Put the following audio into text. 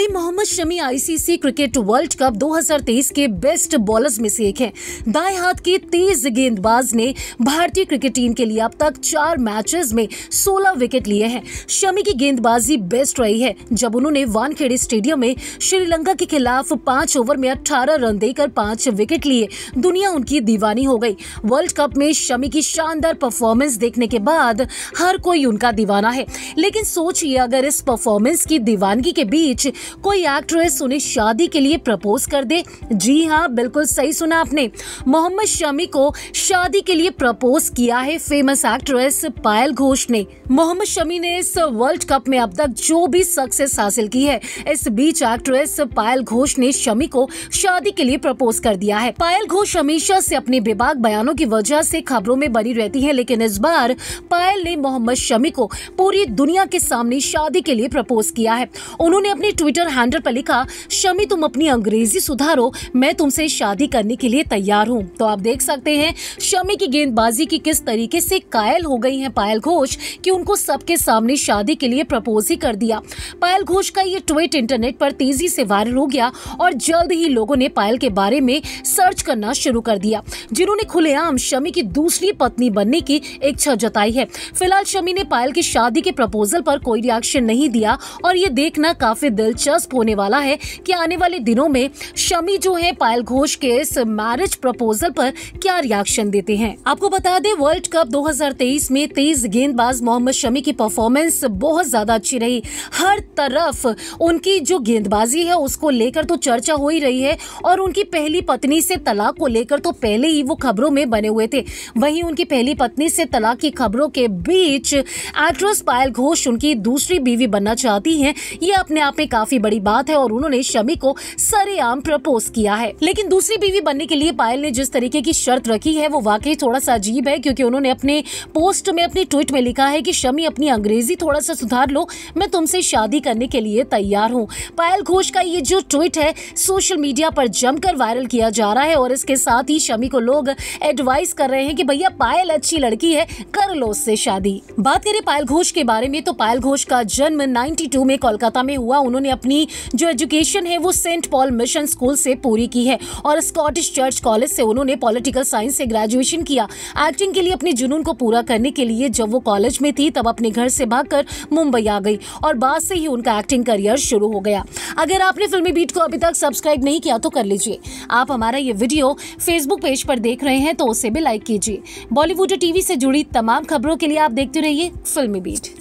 भाई Mohammed Shami ICC cricket world cup 2023 के best bowlers में से एक हैं। दाएं हाथ के तेज गेंदबाज ने भारतीय क्रिकेट टीम के लिए अब तक 4 मैचेस में 16 विकेट लिए हैं। शमी की गेंदबाजी बेस्ट रही है जब उन्होंने वानखेड़े स्टेडियम में श्रीलंका के खिलाफ 5 ओवर में 18 रन देकर 5 विकेट लिए। दुनिया उनकी दीवानी हो गई। वर्ल्ड कप में शमी की शानदार परफॉर्मेंस देखने के बाद हर कोई उनका दीवाना है। लेकिन सोचिए अगर इस परफॉर्मेंस की दीवानगी के बीच कोई एक्ट्रेस उन्हें शादी के लिए प्रपोज कर दे। जी हाँ, बिल्कुल सही सुना आपने, मोहम्मद शमी को शादी के लिए प्रपोज किया है फेमस एक्ट्रेस पायल घोष ने। मोहम्मद शमी ने इस वर्ल्ड कप में अब तक जो भी सक्सेस हासिल की है, इस बीच एक्ट्रेस पायल घोष ने शमी को शादी के लिए प्रपोज कर दिया है। पायल घोष हमेशा से अपने बेबाक बयानों की वजह से खबरों में बनी रहती है, लेकिन इस बार पायल ने मोहम्मद शमी को पूरी दुनिया के सामने शादी के लिए प्रपोज किया है। उन्होंने अपने ट्विटर हैंडल पर लिखा, शमी तुम अपनी अंग्रेजी सुधारो, मैं तुमसे शादी करने के लिए तैयार हूँ। तो आप देख सकते हैं शमी की गेंदबाजी की किस तरीके से कायल हो गई हैं पायल घोष कि उनको सबके सामने शादी के लिए प्रपोज ही कर दिया। पायल घोष का ये ट्वीट इंटरनेट पर तेजी से वायरल हो गया और जल्द ही लोगों ने पायल के बारे में सर्च करना शुरू कर दिया, जिन्होंने खुलेआम शमी की दूसरी पत्नी बनने की इच्छा जताई है। फिलहाल शमी ने पायल की शादी के प्रपोजल पर कोई रिएक्शन नहीं दिया और ये देखना काफी दिलचस्प होने वाला है कि आने वाले दिनों में शमी जो है पायल घोष के इस मैरिज प्रपोजल पर क्या रिएक्शन देते हैं। आपको बता दें वर्ल्ड कप 2023 में तेज गेंदबाज मोहम्मद शमी की परफॉर्मेंस बहुत ज्यादा अच्छी रही। हर तरफ उनकी जो गेंदबाजी है उसको लेकर तो चर्चा हो ही रही है और उनकी पहली पत्नी से तलाक को लेकर तो पहले ही वो खबरों में बने हुए थे। वहीं उनकी पहली पत्नी से तलाक की खबरों के बीच एक्ट्रेस पायल घोष उनकी दूसरी बीवी बनना चाहती हैं। ये अपने आप में काफी बड़ी बात है और उन्होंने शमी को सरेआम प्रपोज किया है। लेकिन दूसरी बीवी बनने के लिए पायल ने जिस तरीके की शर्त रखी है वो वाकई थोड़ा सा अजीब है, क्योंकि उन्होंने अपने पोस्ट में अपने ट्वीट में लिखा है कि शमी अपनी अंग्रेजी थोड़ा सा सुधार लो, मैं तुमसे शादी करने के लिए तैयार हूँ। पायल घोष का ये जो ट्वीट है सोशल मीडिया पर जमकर वायरल किया जा रहा है और इसके साथ ही शमी को लोग एडवाइस कर रहे हैं कि भैया पायल अच्छी लड़की है, कर लो उससे शादी। बात करें पायल घोष के बारे में तो पायल घोष का जन्म 92 में कोलकाता में हुआ। उन्होंने अपनी जो एजुकेशन है वो सेंट पॉल मिशन स्कूल से पूरी की है और स्कॉटिश चर्च कॉलेज से उन्होंने पॉलिटिकल साइंस से ग्रेजुएशन किया। एक्टिंग के लिए अपने जुनून को पूरा करने के लिए जब वो कॉलेज में थी तब अपने घर से भागकर मुंबई आ गई और बाद से ही उनका एक्टिंग करियर शुरू हो गया। अगर आपने फिल्मी बीट को अभी तक सब्सक्राइब नहीं किया तो कर लीजिए। आप हमारा ये वीडियो फेसबुक पेज पर देख रहे हैं तो उसे भी लाइक कीजिए। बॉलीवुड और टीवी से जुड़ी तमाम खबरों के लिए आप देखते रहिए फिल्मी बीट।